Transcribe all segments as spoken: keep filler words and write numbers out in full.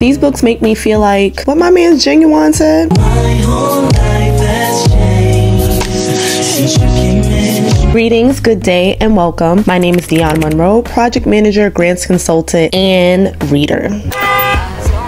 These books make me feel like what my man's Genuine said. My whole life has changed since you came in. Greetings, good day, and welcome. My name is Dion Monroe, project manager, grants consultant, and reader.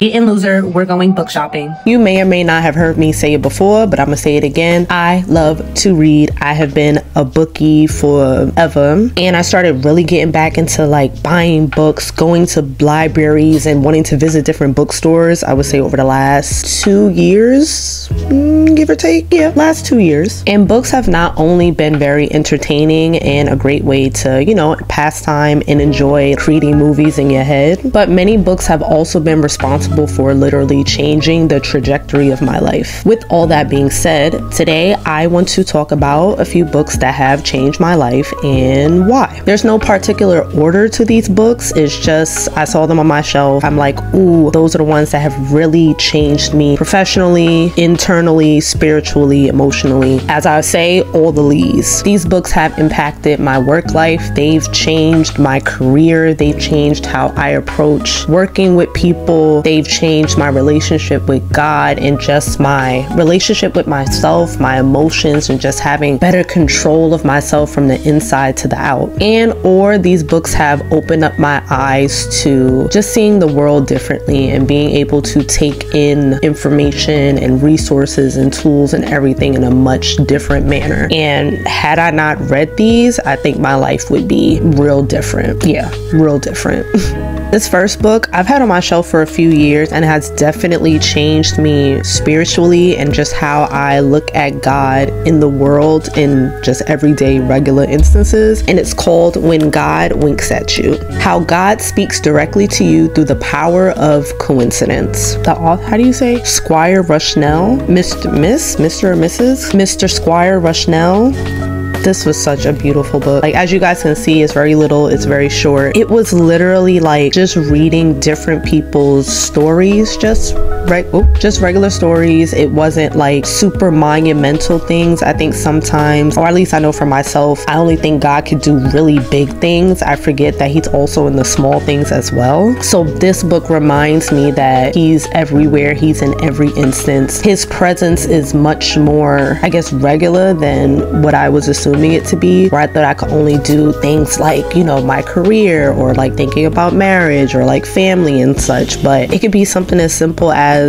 Get in, loser, we're going book shopping. You may or may not have heard me say it before, but I'm gonna say it again. I love to read. I have been a bookie forever, and I started really getting back into like buying books, going to libraries, and wanting to visit different bookstores. I would say over the last two years, give or take, yeah, last two years. And books have not only been very entertaining and a great way to, you know, pass time and enjoy creating movies in your head, but many books have also been responsible for literally changing the trajectory of my life. With all that being said, today I want to talk about a few books that have changed my life and why. There's no particular order to these books. It's just I saw them on my shelf. I'm like, ooh, those are the ones that have really changed me professionally, internally, spiritually, emotionally. As I say, all the lees. These books have impacted my work life. They've changed my career. They've changed how I approach working with people. They've changed my relationship with God and just my relationship with myself, my emotions, and just having better control of myself from the inside to the out. And or these books have opened up my eyes to just seeing the world differently and being able to take in information and resources and tools and everything in a much different manner. And had I not read these, I think my life would be real different. Yeah, real different. This first book I've had on my shelf for a few years and has definitely changed me spiritually and just how I look at God in the world in just everyday regular instances, and it's called When God Winks at You: How God Speaks Directly to You Through the Power of Coincidence. The author, how do you say? Squire Rushnell. Mr. Miss Mr. or Mrs. Mister Squire Rushnell. This was such a beautiful book. Like, as you guys can see, it's very little, it's very short. It was literally like just reading different people's stories, just right oh, just regular stories. It wasn't like super monumental things. I think sometimes, or at least I know for myself, I only think God could do really big things. I forget that he's also in the small things as well. So this book reminds me that he's everywhere, he's in every instance. His presence is much more, I guess, regular than what I was assuming it to be, where I thought I could only do things like, you know, my career or like thinking about marriage or like family and such. But it could be something as simple as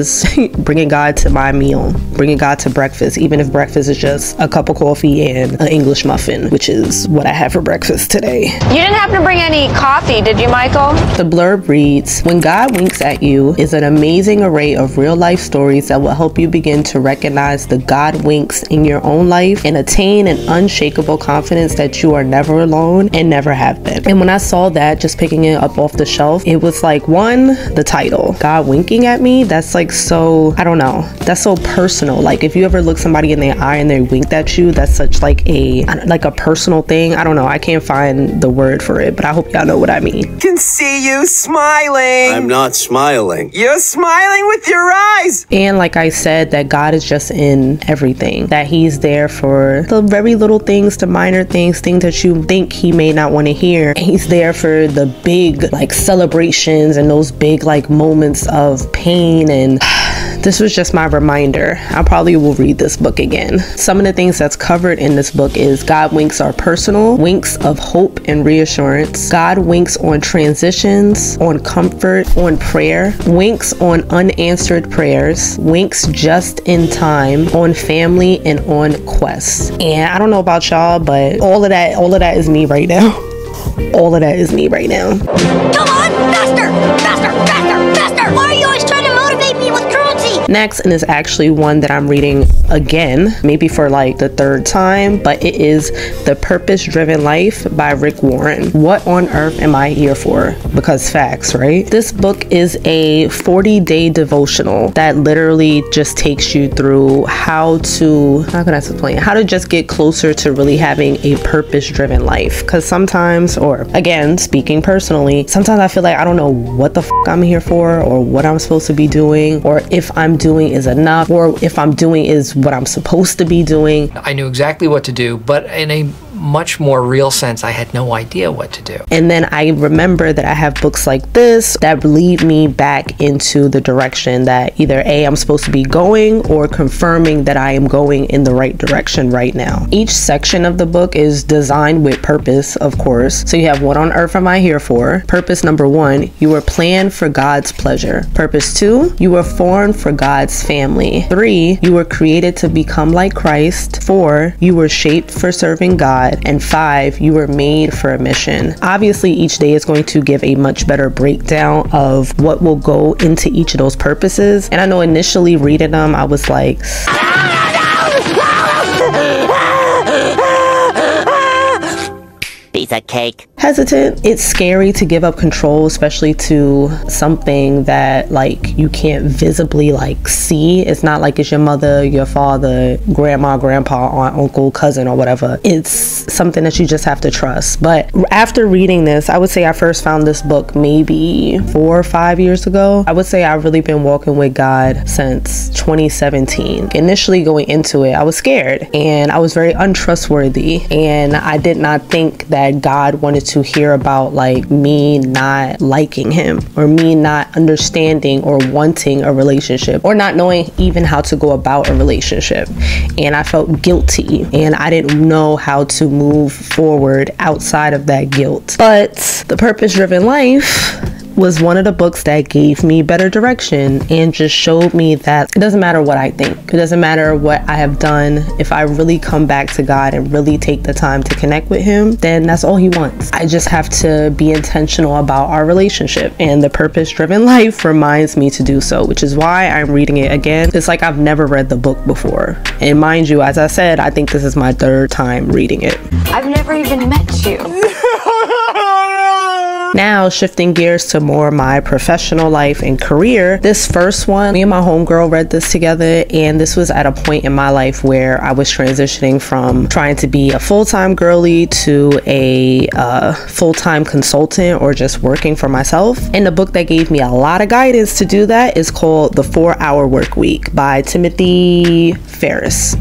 bringing God to my meal, bringing God to breakfast, even if breakfast is just a cup of coffee and an English muffin, which is what I had for breakfast today. You didn't happen to bring any coffee, did you, Michael? The blurb reads, When God Winks at You is an amazing array of real life stories that will help you begin to recognize the God winks in your own life and attain an unshakable confidence that you are never alone and never have been. And when I saw that, just picking it up off the shelf, it was like, one, the title, God winking at me, that's like so, I don't know, that's so personal. Like, if you ever look somebody in their eye and they winked at you, that's such like a like a personal thing. I don't know, I can't find the word for it, but I hope y'all know what I mean. I can see you smiling. I'm not smiling. You're smiling with your eyes. And like I said, that God is just in everything, that he's there for the very little things, things to minor things, things that you think he may not want to hear. And he's there for the big like celebrations and those big like moments of pain. And this was just my reminder. I probably will read this book again. Some of the things that's covered in this book is God winks are personal, winks of hope and reassurance, God winks on transitions, on comfort, on prayer, winks on unanswered prayers, winks just in time, on family, and on quests. And I don't know about y'all, but all of that all of that is me right now. All of that is me right now. Come on, faster, faster, faster, faster. Why are you always trying to motivate me with cruelty? Next, and it's actually one that I'm reading again, maybe for like the third time, but it is The Purpose Driven Life by Rick Warren. What on earth am I here for? Because facts, right? This book is a forty day devotional that literally just takes you through how to, how can I explain, how to just get closer to really having a purpose driven life. Because sometimes, or again, speaking personally, sometimes I feel like I don't know what the f I'm here for, or what I'm supposed to be doing, or if I'm doing is enough, or if I'm doing is what I'm supposed to be doing. I knew exactly what to do, but in a much more real sense, I had no idea what to do. And then I remember that I have books like this that lead me back into the direction that either A, I'm supposed to be going, or confirming that I am going in the right direction right now. Each section of the book is designed with purpose, of course. So you have, what on earth am I here for? Purpose number one, you were planned for God's pleasure. Purpose two, you were formed for God's family. Three, you were created to become like Christ. Four, you were shaped for serving God. And five, you were made for a mission. Obviously, each day is going to give a much better breakdown of what will go into each of those purposes. And I know initially reading them, I was like, piece of cake. Hesitant. It's scary to give up control, especially to something that like you can't visibly like see. It's not like it's your mother, your father, grandma, grandpa, aunt, uncle, cousin, or whatever. It's something that you just have to trust. But after reading this, I would say I first found this book maybe four or five years ago. I would say I've really been walking with God since twenty seventeen. Initially going into it, I was scared and I was very untrustworthy, and I did not think that God wanted to to hear about like me not liking him, or me not understanding or wanting a relationship, or not knowing even how to go about a relationship. And I felt guilty, and I didn't know how to move forward outside of that guilt. But The Purpose Driven Life was one of the books that gave me better direction and just showed me that it doesn't matter what I think. It doesn't matter what I have done. If I really come back to God and really take the time to connect with him, then that's all he wants. I just have to be intentional about our relationship, and The Purpose-Driven Life reminds me to do so, which is why I'm reading it again. It's like I've never read the book before. And mind you, as I said, I think this is my third time reading it. I've never even met you. Now, shifting gears to more my professional life and career, this first one, me and my homegirl read this together, and this was at a point in my life where I was transitioning from trying to be a full-time girly to a uh, full-time consultant, or just working for myself. And the book that gave me a lot of guidance to do that is called The four hour Workweek by Timothy Ferriss.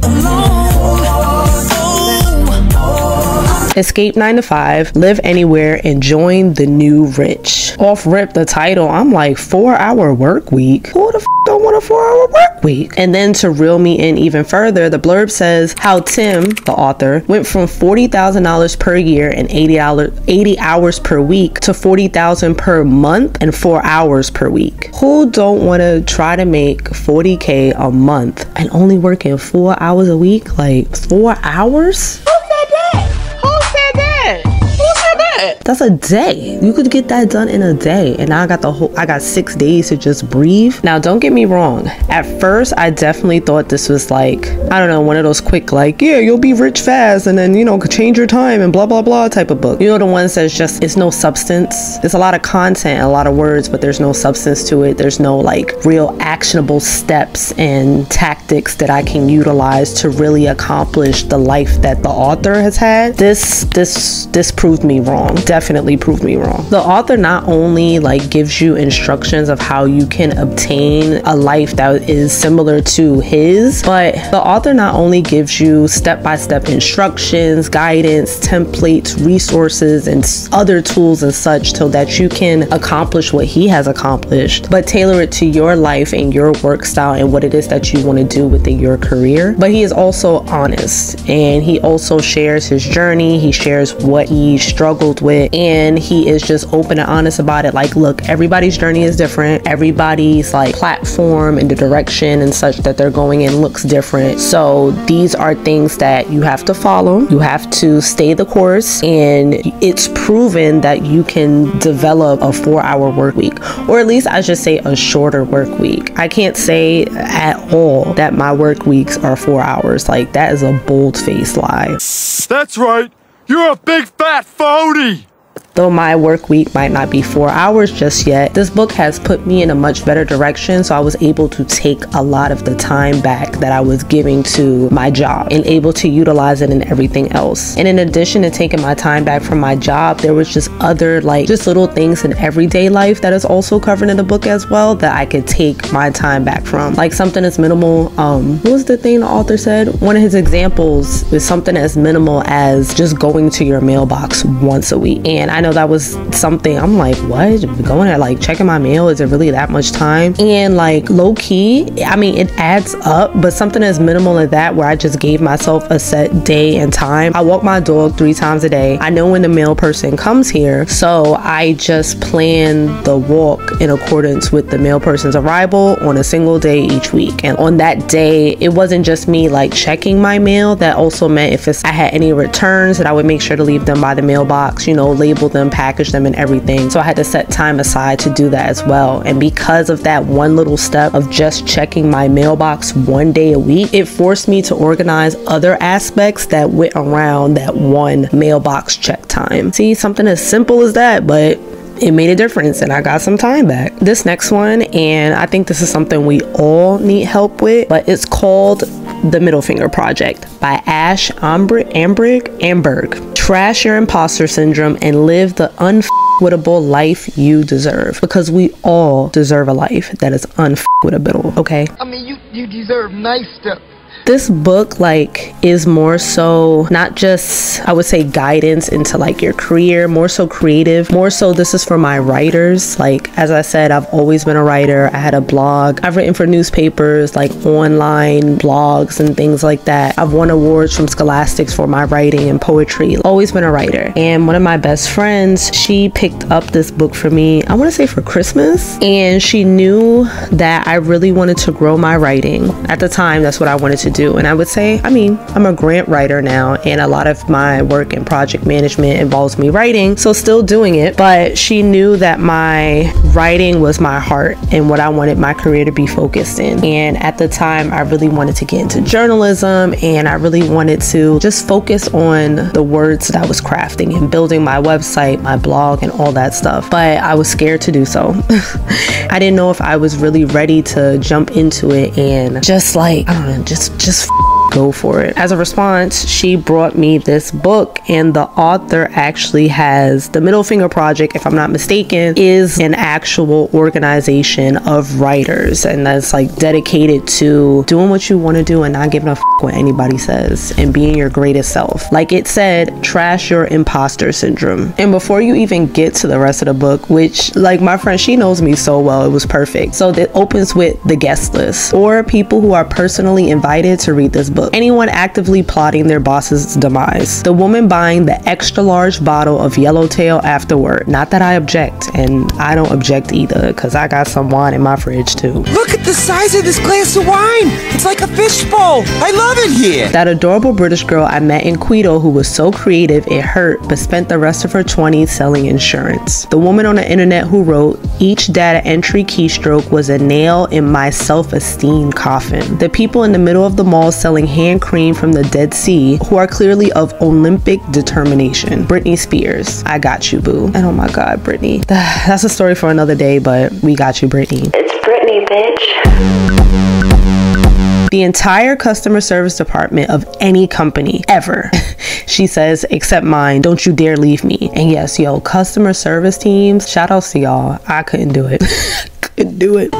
Escape nine to five, live anywhere, and join the new rich. Off rip the title, I'm like, four hour work week? Who the f don't want a four hour work week? And then to reel me in even further, the blurb says how Tim, the author, went from forty thousand dollars per year and eighty, eighty hours per week to forty thousand dollars per month and four hours per week. Who don't want to try to make forty K a month and only working four hours a week? Like, four hours? That's a day. You could get that done in a day, and now I got the whole I got six days to just breathe. Now, don't get me wrong, at first I definitely thought this was like, I don't know, one of those quick like, yeah, you'll be rich fast, and then, you know, change your time and blah blah blah type of book, you know, the ones that's just, it's no substance. There's a lot of content, a lot of words, but there's no substance to it. There's no like real actionable steps and tactics that I can utilize to really accomplish the life that the author has had. This this this proved me wrong. Definitely proved me wrong. The author not only like gives you instructions of how you can obtain a life that is similar to his, but the author not only gives you step-by-step instructions, guidance, templates, resources, and other tools and such so that you can accomplish what he has accomplished, but tailor it to your life and your work style and what it is that you want to do within your career. But he is also honest, and he also shares his journey. He shares what he struggled with, and he is just open and honest about it. Like, look, everybody's journey is different, everybody's like platform and the direction and such that they're going in looks different, so these are things that you have to follow. You have to stay the course, and it's proven that you can develop a four hour work week, or at least I should say a shorter work week. I can't say at all that my work weeks are four hours. Like, that is a bold-faced lie. That's right. You're a big fat phony! Though my work week might not be four hours just yet, this book has put me in a much better direction, so I was able to take a lot of the time back that I was giving to my job and able to utilize it in everything else. And in addition to taking my time back from my job, there was just other like just little things in everyday life that is also covered in the book as well that I could take my time back from. Like something as minimal, um, what was the thing the author said? One of his examples was something as minimal as just going to your mailbox once a week. And I I know that was something I'm like, what? Going at like checking my mail, is it really that much time? And like low-key, I mean, it adds up, but something as minimal as that, where I just gave myself a set day and time. I walk my dog three times a day. I know when the mail person comes here, so I just plan the walk in accordance with the mail person's arrival on a single day each week. And on that day, it wasn't just me like checking my mail. That also meant if it's, I had any returns, that I would make sure to leave them by the mailbox, you know, label them, package them, and everything. So I had to set time aside to do that as well. And because of that one little step of just checking my mailbox one day a week, it forced me to organize other aspects that went around that one mailbox check time. See, something as simple as that, but it made a difference and I got some time back. This next one, and I think this is something we all need help with, but it's called The Middle Finger Project by Ash Ambrig, Ambrig, Ambrig. Trash your imposter syndrome and live the unf***wittable life you deserve. Because we all deserve a life that is unf***wittable, okay? I mean, you, you deserve nice stuff. This book like is more so not just, I would say, guidance into like your career, more so creative, more so this is for my writers. Like, as I said, I've always been a writer. I had a blog. I've written for newspapers, like online blogs and things like that. I've won awards from Scholastics for my writing and poetry. Always been a writer. And one of my best friends, she picked up this book for me, I want to say for Christmas, and she knew that I really wanted to grow my writing. At the time, that's what I wanted to do. And I would say, I mean, I'm a grant writer now, and a lot of my work in project management involves me writing, so still doing it. But she knew that my writing was my heart and what I wanted my career to be focused in. And at the time, I really wanted to get into journalism, and I really wanted to just focus on the words that I was crafting and building my website, my blog, and all that stuff. But I was scared to do so. I didn't know if I was really ready to jump into it and just like, I don't know, just Just f- go for it. As a response, she brought me this book, and the author actually has the Middle Finger Project, if I'm not mistaken, is an actual organization of writers, and that's like dedicated to doing what you want to do and not giving a f- what anybody says and being your greatest self. Like it said, trash your imposter syndrome. And before you even get to the rest of the book, which like my friend, she knows me so well, it was perfect. So it opens with the guest list, or people who are personally invited to read this book. Anyone actively plotting their boss's demise. The woman buying the extra large bottle of Yellowtail afterward. Not that I object, and I don't object either, because I got some wine in my fridge too. Look at the size of this glass of wine. It's like a fishbowl. I love it here. That adorable British girl I met in Quito who was so creative it hurt, but spent the rest of her twenties selling insurance. The woman on the internet who wrote, each data entry keystroke was a nail in my self-esteem coffin. The people in the middle of the mall selling hand cream from the Dead Sea who are clearly of Olympic determination. Britney Spears, I got you, boo. And oh my God, Britney. That's a story for another day, but we got you, Britney. It's Britney, bitch. The entire customer service department of any company ever. She says, except mine, don't you dare leave me. And yes, yo, customer service teams, shout outs to y'all. I couldn't do it. Couldn't do it.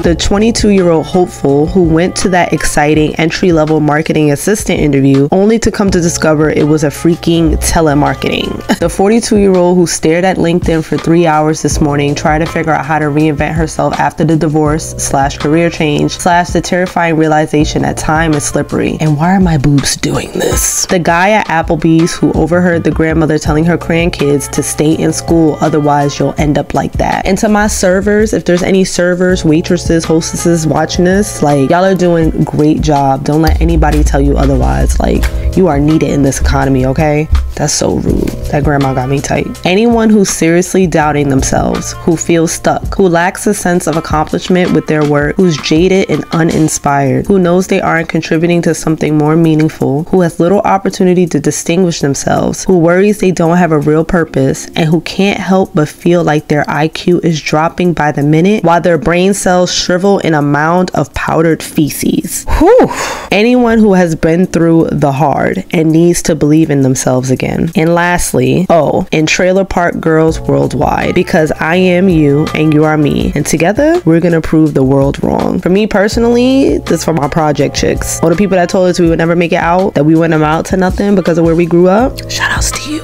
The twenty-two-year-old hopeful who went to that exciting entry-level marketing assistant interview only to come to discover it was a freaking telemarketing. The forty-two-year-old who stared at LinkedIn for three hours this morning trying to figure out how to reinvent herself after the divorce slash career change slash the terrifying realization that time is slippery. And why are my boobs doing this? The guy at Applebee's who overheard the grandmother telling her grandkids to stay in school, otherwise you'll end up like that. And to my servers, if there's any servers, waitresses, hostesses, hostesses watching this, like, y'all are doing a great job. Don't let anybody tell you otherwise. Like, you are needed in this economy, okay? That's so rude. That grandma got me tight. Anyone who's seriously doubting themselves, who feels stuck, who lacks a sense of accomplishment with their work, who's jaded and uninspired, who knows they aren't contributing to something more meaningful, who has little opportunity to distinguish themselves, who worries they don't have a real purpose, and who can't help but feel like their I Q is dropping by the minute while their brain cells shrivel in a mound of powdered feces. Whew. Anyone who has been through the hard and needs to believe in themselves again. And lastly, oh, and trailer park girls worldwide, because I am you and you are me, and together we're gonna prove the world wrong. For me personally, this is for my project chicks, all the people that told us we would never make it out, that we wouldn't amount to nothing because of where we grew up. Shout outs to you.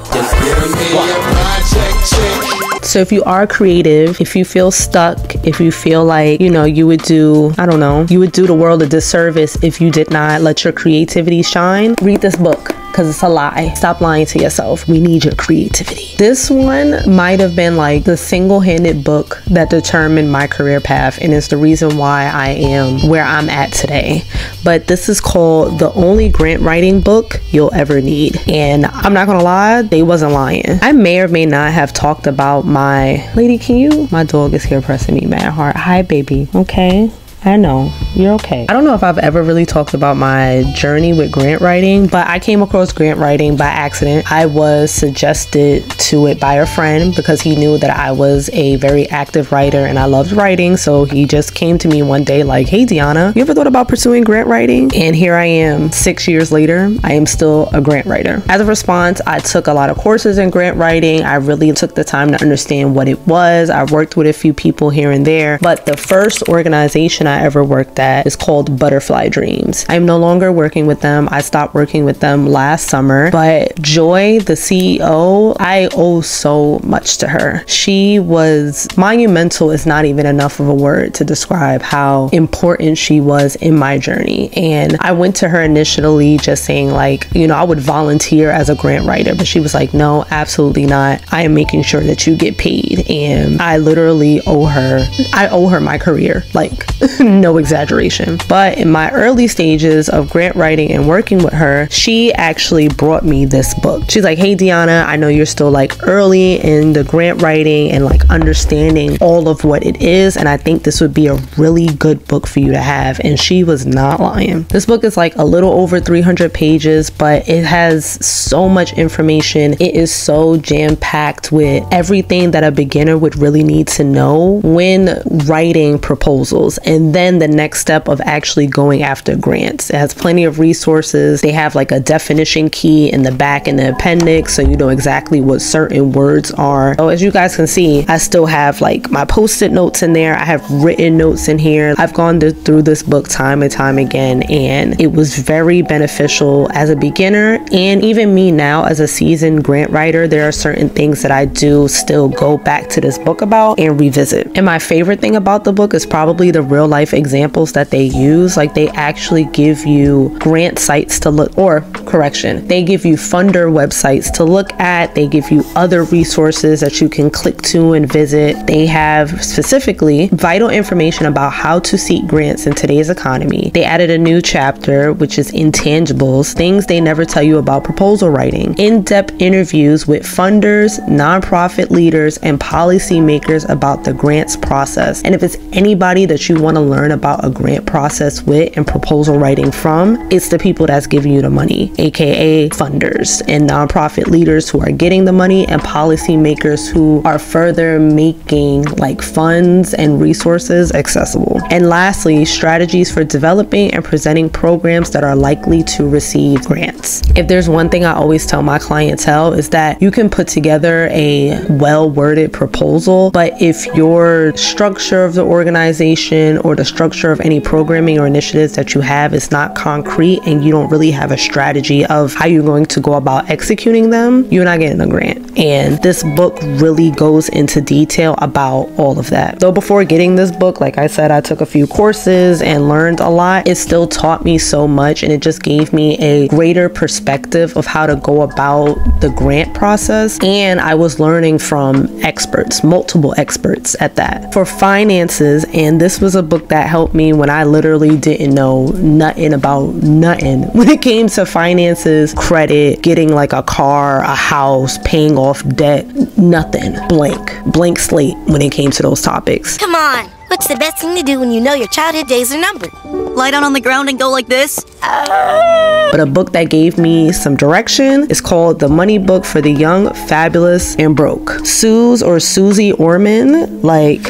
So if you are creative, if you feel stuck, if you feel like, you know, you would do, I don't know, you would do the world a disservice if you did not let your creativity shine, read this book. Because it's a lie. Stop lying to yourself. We need your creativity. This one might have been like the single-handed book that determined my career path, and it's the reason why I am where I'm at today. But this is called The Only Grant Writing Book You'll Ever Need, and I'm not gonna lie, they wasn't lying. I may or may not have talked about my lady. Can you? My dog is here pressing me mad hard. Hi, baby. Okay. I know, you're okay. I don't know if I've ever really talked about my journey with grant writing, but I came across grant writing by accident. I was suggested to it by a friend because he knew that I was a very active writer and I loved writing. So he just came to me one day like, hey, Deanna, you ever thought about pursuing grant writing? And here I am, six years later, I am still a grant writer. As a response, I took a lot of courses in grant writing. I really took the time to understand what it was. I worked with a few people here and there, but the first organization I ever worked at is called Butterfly Dreams. I'm no longer working with them. I stopped working with them last summer, but Joy, the C E O, I owe so much to her. She was monumental, is not even enough of a word to describe how important she was in my journey. And I went to her initially just saying like, you know, I would volunteer as a grant writer, but she was like, no, absolutely not. I am making sure that you get paid. And I literally owe her, I owe her my career. Like, no exaggeration. But in my early stages of grant writing and working with her, she actually brought me this book. She's like, hey, Deanna, I know you're still like early in the grant writing and like understanding all of what it is, and I think this would be a really good book for you to have. And she was not lying. This book is like a little over three hundred pages, but it has so much information. It is so jam-packed with everything that a beginner would really need to know when writing proposals, and And then the next step of actually going after grants. It has plenty of resources. They have like a definition key in the back in the appendix, so you know exactly what certain words are. So as you guys can see, I still have like my post-it notes in there. I have written notes in here. I've gone th- through this book time and time again, and it was very beneficial as a beginner. And even me now as a seasoned grant writer, there are certain things that I do still go back to this book about and revisit. And my favorite thing about the book is probably the real life examples that they use. Like, they actually give you grant sites to look, or correction, they give you funder websites to look at. They give you other resources that you can click to and visit. They have specifically vital information about how to seek grants in today's economy. They added a new chapter, which is intangibles, things they never tell you about proposal writing, in-depth interviews with funders, nonprofit leaders, and policy makers about the grants process. And if it's anybody that you want to learn about a grant process with and proposal writing from, it's the people that's giving you the money, aka funders and nonprofit leaders who are getting the money, and policymakers who are further making like funds and resources accessible. And lastly, strategies for developing and presenting programs that are likely to receive grants. If there's one thing I always tell my clientele, is that you can put together a well-worded proposal, but if your structure of the organization or the structure of any programming or initiatives that you have is not concrete and you don't really have a strategy of how you're going to go about executing them, you're not getting a grant. And this book really goes into detail about all of that. Though before getting this book, like I said, I took a few courses and learned a lot. It still taught me so much, and it just gave me a greater perspective of how to go about the grant process. And I was learning from experts, multiple experts at that, for finances. And this was a book that helped me when I literally didn't know nothing about nothing when it came to finances, credit, getting like a car, a house, paying off debt, nothing. Blank, blank slate when it came to those topics. Come on. What's the best thing to do when you know your childhood days are numbered? Lie down on the ground and go like this? Ah. But a book that gave me some direction is called The Money Book for the Young, Fabulous, and Broke. Suze or Suze Orman, like...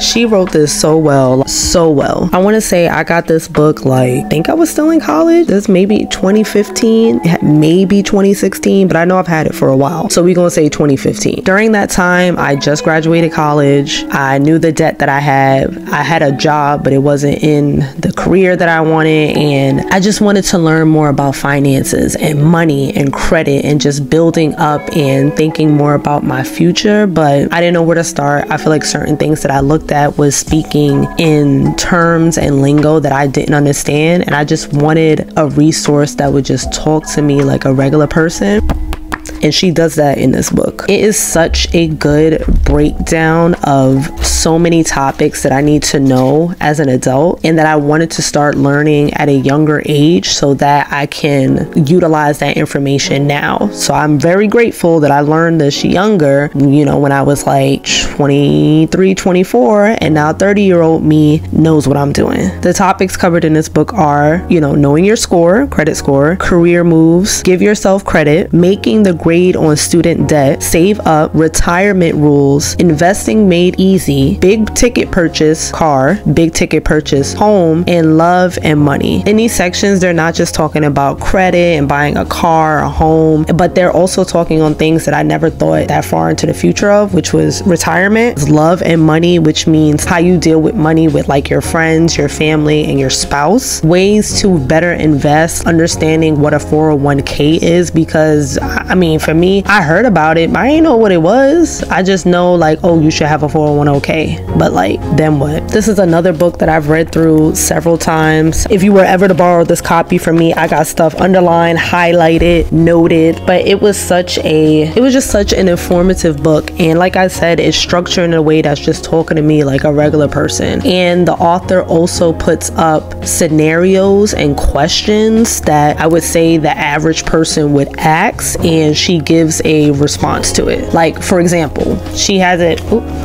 she wrote this so well, so well. I want to say I got this book like, I think I was still in college. This maybe twenty fifteen, maybe twenty sixteen, but I know I've had it for a while. So we're going to say twenty fifteen. During that time, I just graduated college. I knew the debt that I had. I had a job, but it wasn't in the career that I wanted. And I just wanted to learn more about finances and money and credit and just building up and thinking more about my future. But I didn't know where to start. I feel like certain things that I looked that was speaking in terms and lingo that I didn't understand, and I just wanted a resource that would just talk to me like a regular person. And she does that in this book. It is such a good breakdown of so many topics that I need to know as an adult and that I wanted to start learning at a younger age so that I can utilize that information now. So I'm very grateful that I learned this younger, you know, when I was like twenty-three, twenty-four, and now thirty year old me knows what I'm doing. The topics covered in this book are, you know, knowing your score, credit score, career moves, give yourself credit, making the great on student debt, save up, retirement rules, investing made easy, big ticket purchase car, big ticket purchase home, and love and money. In these sections, they're not just talking about credit and buying a car, a home, but they're also talking on things that I never thought that far into the future of, which was retirement, love and money, which means how you deal with money with like your friends, your family, and your spouse, ways to better invest, understanding what a four oh one K is, because I mean, for me, I heard about it, but I ain't know what it was. I just know like, oh, you should have a four oh one K, but like, then what? This is another book that I've read through several times. If you were ever to borrow this copy from me, I got stuff underlined, highlighted, noted, but it was such a, it was just such an informative book. And like I said, it's structured in a way that's just talking to me like a regular person. And the author also puts up scenarios and questions that I would say the average person would ask, and she gives a response to it. Like, for example, she has it, oops,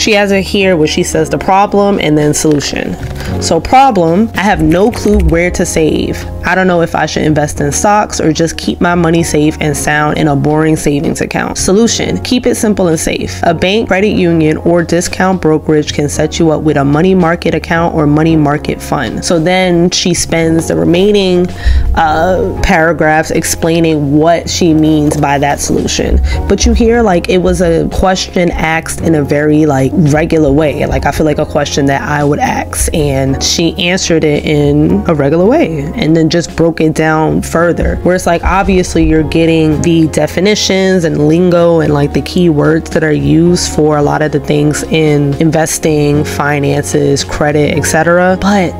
she has it here where she says the problem and then solution. So problem, I have no clue where to save. I don't know if I should invest in stocks or just keep my money safe and sound in a boring savings account. Solution, keep it simple and safe. A bank, credit union, or discount brokerage can set you up with a money market account or money market fund. So then she spends the remaining uh, paragraphs explaining what she means by that solution. But you hear like it was a question asked in a very like regular way. Like I feel like a question that I would ask, and she answered it in a regular way. And then just Just broke it down further, where it's like obviously you're getting the definitions and lingo and like the key words that are used for a lot of the things in investing, finances, credit, etc. But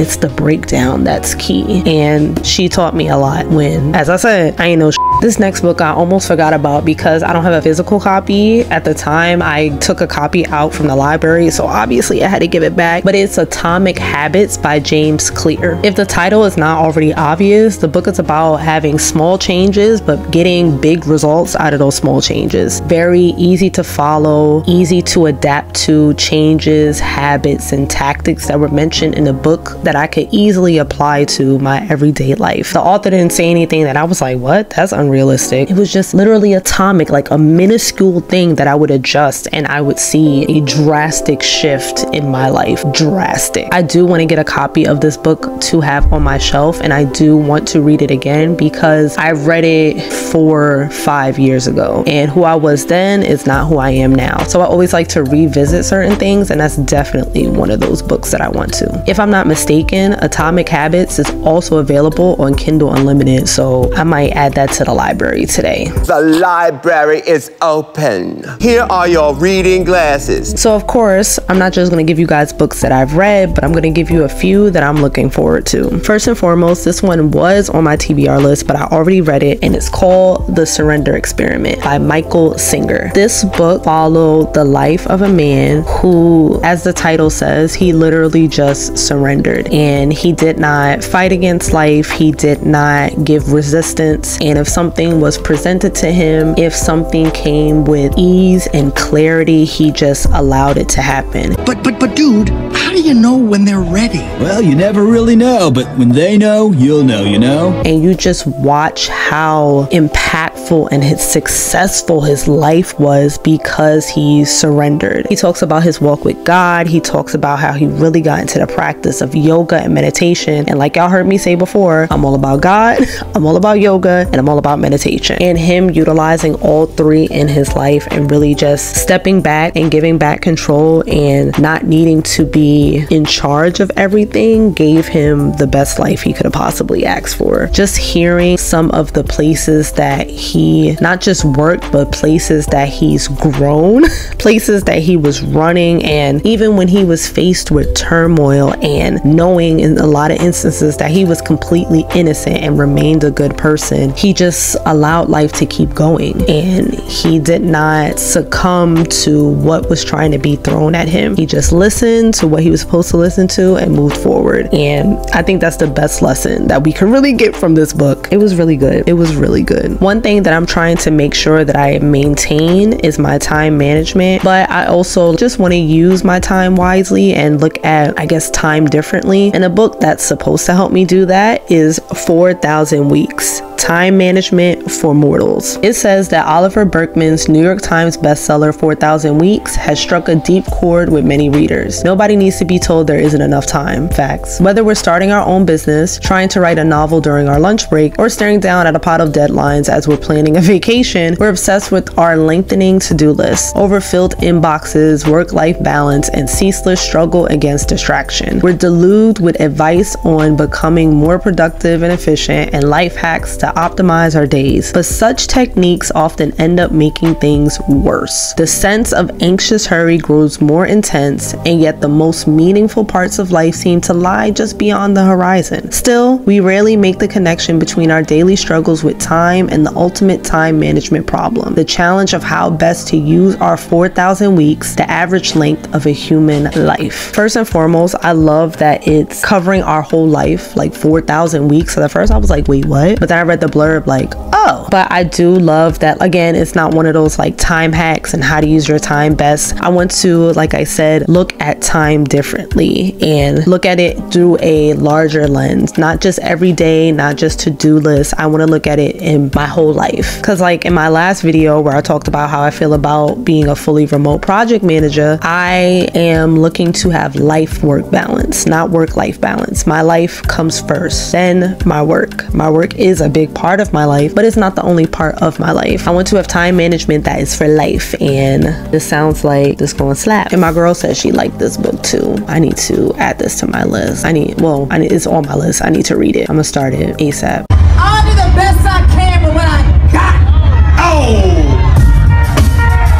it's the breakdown that's key, and she taught me a lot when, as I said, I ain't no shit. This next book I almost forgot about because I don't have a physical copy. At the time, I took a copy out from the library, so obviously I had to give it back, but it's Atomic Habits by James Clear. If the title is not already obvious, the book is about having small changes but getting big results out of those small changes. Very easy to follow, easy to adapt to changes, habits, and tactics that were mentioned in the book that I could easily apply to my everyday life. The author didn't say anything that I was like, what? That's unreal. unrealistic. It was just literally atomic, like a minuscule thing that I would adjust and I would see a drastic shift in my life. Drastic. I do want to get a copy of this book to have on my shelf, and I do want to read it again because I read it four, five years ago, and who I was then is not who I am now. So I always like to revisit certain things, and that's definitely one of those books that I want to. If I'm not mistaken, Atomic Habits is also available on Kindle Unlimited, so I might add that to the library today. The library is open. Here are your reading glasses. So of course, I'm not just going to give you guys books that I've read, but I'm going to give you a few that I'm looking forward to. First and foremost, this one was on my T B R list, but I already read it, and it's called The Surrender Experiment by Michael Singer. This book followed the life of a man who, as the title says, he literally just surrendered, and he did not fight against life. He did not give resistance, and if something was presented to him, if something came with ease and clarity, he just allowed it to happen. But but but dude, how do you know when they're ready? Well, you never really know, but when they know, you'll know, you know? And you just watch how impactful and his successful his life was because he surrendered. He talks about his walk with God. He talks about how he really got into the practice of yoga and meditation. And like y'all heard me say before, I'm all about God, I'm all about yoga, and I'm all about meditation. And him utilizing all three in his life and really just stepping back and giving back control and not needing to be in charge of everything gave him the best life he could have possibly asked for. Just hearing some of the places that he not just worked, but places that he's grown, places that he was running, and even when he was faced with turmoil and knowing in a lot of instances that he was completely innocent and remained a good person, he just allowed life to keep going, and he did not succumb to what was trying to be thrown at him. He just listened to what he was supposed to listen to and moved forward, and I think that's the best lesson that we can really get from this book. It was really good. It was really good. One thing that I'm trying to make sure that I maintain is my time management, but I also just want to use my time wisely and look at, I guess, time differently. And a book that's supposed to help me do that is four thousand weeks. Time Management for Mortals. It says that Oliver Burkeman's New York Times bestseller four thousand weeks has struck a deep chord with many readers. Nobody needs to be told there isn't enough time. Facts. Whether we're starting our own business, trying to write a novel during our lunch break, or staring down at a pot of deadlines as we're planning a vacation, we're obsessed with our lengthening to-do lists, overfilled inboxes, work-life balance, and ceaseless struggle against distraction. We're deluged with advice on becoming more productive and efficient and life hacks to optimize our days, but such techniques often end up making things worse. The sense of anxious hurry grows more intense, and yet the most meaningful parts of life seem to lie just beyond the horizon. Still, we rarely make the connection between our daily struggles with time and the ultimate time management problem, the challenge of how best to use our four thousand weeks, the average length of a human life. First and foremost, I love that it's covering our whole life, like four thousand weeks. So at first I was like, wait, what? But then I read the blurb, like, oh. But I do love that, again, it's not one of those like time hacks and how to use your time best. I want to, like I said, look at time differently and look at it through a larger lens, not just every day, not just to-do lists. I want to look at it in my whole life, because like in my last video where I talked about how I feel about being a fully remote project manager, I am looking to have life work balance, not work life balance. My life comes first, then my work. My work is a big part of my life, but it's not the only part of my life. I want to have time management that is for life, and this sounds like this going slap. And my girl said she liked this book too. I need to add this to my list. I need, well, I need, it's on my list. I need to read it. I'm gonna start it ASAP. I'll do the best I can with what I got. Oh!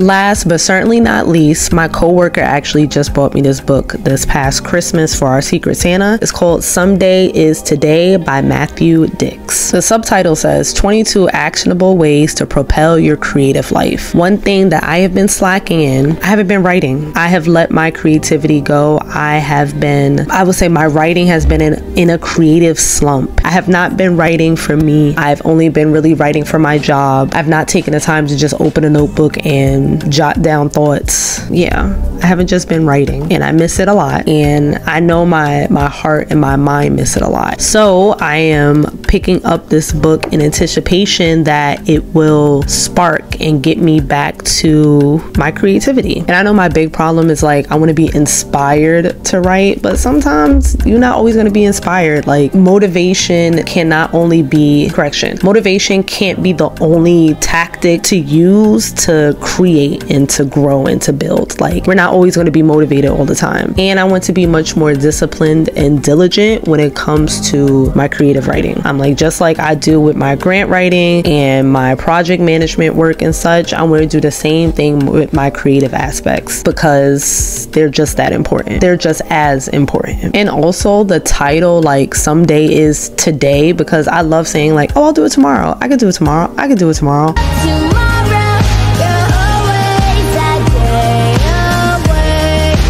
Last but certainly not least, my coworker actually just bought me this book this past Christmas for our Secret Santa. It's called Someday Is Today by Matthew Dicks. The subtitle says twenty-two actionable ways to propel your creative life. One thing that I have been slacking in, I haven't been writing. I have let my creativity go. I have been, I would say my writing has been in, in a creative slump. I have not been writing for me. I've only been really writing for my job. I've not taken the time to just open a notebook and jot down thoughts. Yeah, I haven't just been writing, and I miss it a lot, and I know my my heart and my mind miss it a lot. So I am picking up this book in anticipation that it will spark and get me back to my creativity. And I know my big problem is like I want to be inspired to write, but sometimes you're not always going to be inspired. Like motivation cannot only be correction. Motivation can't be the only tactic to use to create and to grow and to build. Like we're not always going to be motivated all the time. And I want to be much more disciplined and diligent when it comes to my creative writing. I'm like, just like I do with my grant writing and my project management work and such, I want to do the same thing with my creative aspects because they're just that important. They're just as important. And also the title, like Someday Is Today, because I love saying like, oh, I'll do it tomorrow. I could do it tomorrow. I could do it tomorrow. tomorrow.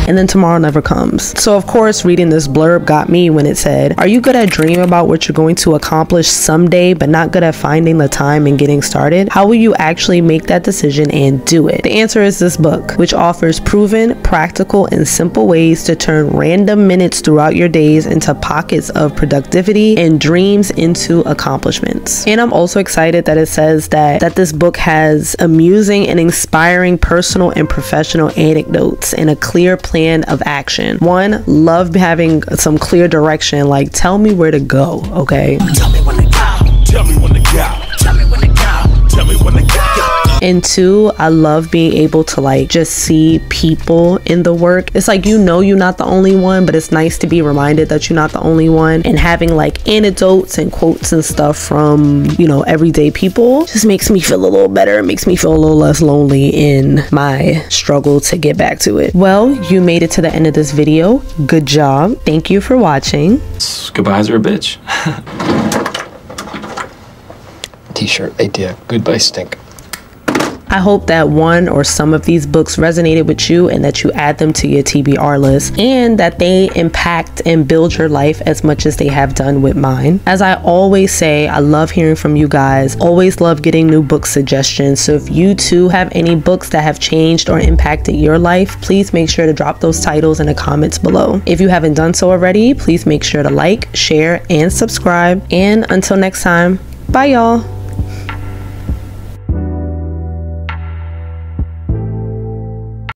And then tomorrow never comes. So of course, reading this blurb got me when it said, are you good at dreaming about what you're going to accomplish someday, but not good at finding the time and getting started? How will you actually make that decision and do it? The answer is this book, which offers proven, practical, and simple ways to turn random minutes throughout your days into pockets of productivity and dreams into accomplishments. And I'm also excited that it says that, that this book has amusing and inspiring personal and professional anecdotes and a clear plan plan of action. One, love having some clear direction. Like, tell me where to go, okay? Tell me when to go. Tell me when to go. Tell me when to go. Tell me when to go. And two, I love being able to like just see people in the work. It's like, you know, you're not the only one, but it's nice to be reminded that you're not the only one. And having like anecdotes and quotes and stuff from, you know, everyday people just makes me feel a little better. It makes me feel a little less lonely in my struggle to get back to it. Well, you made it to the end of this video. Good job. Thank you for watching. Goodbyes are a bitch. T-shirt idea. Goodbye stink. I hope that one or some of these books resonated with you and that you add them to your T B R list and that they impact and build your life as much as they have done with mine. As I always say, I love hearing from you guys. Always love getting new book suggestions. So if you too have any books that have changed or impacted your life, please make sure to drop those titles in the comments below. If you haven't done so already, please make sure to like, share, and subscribe. And until next time, bye y'all.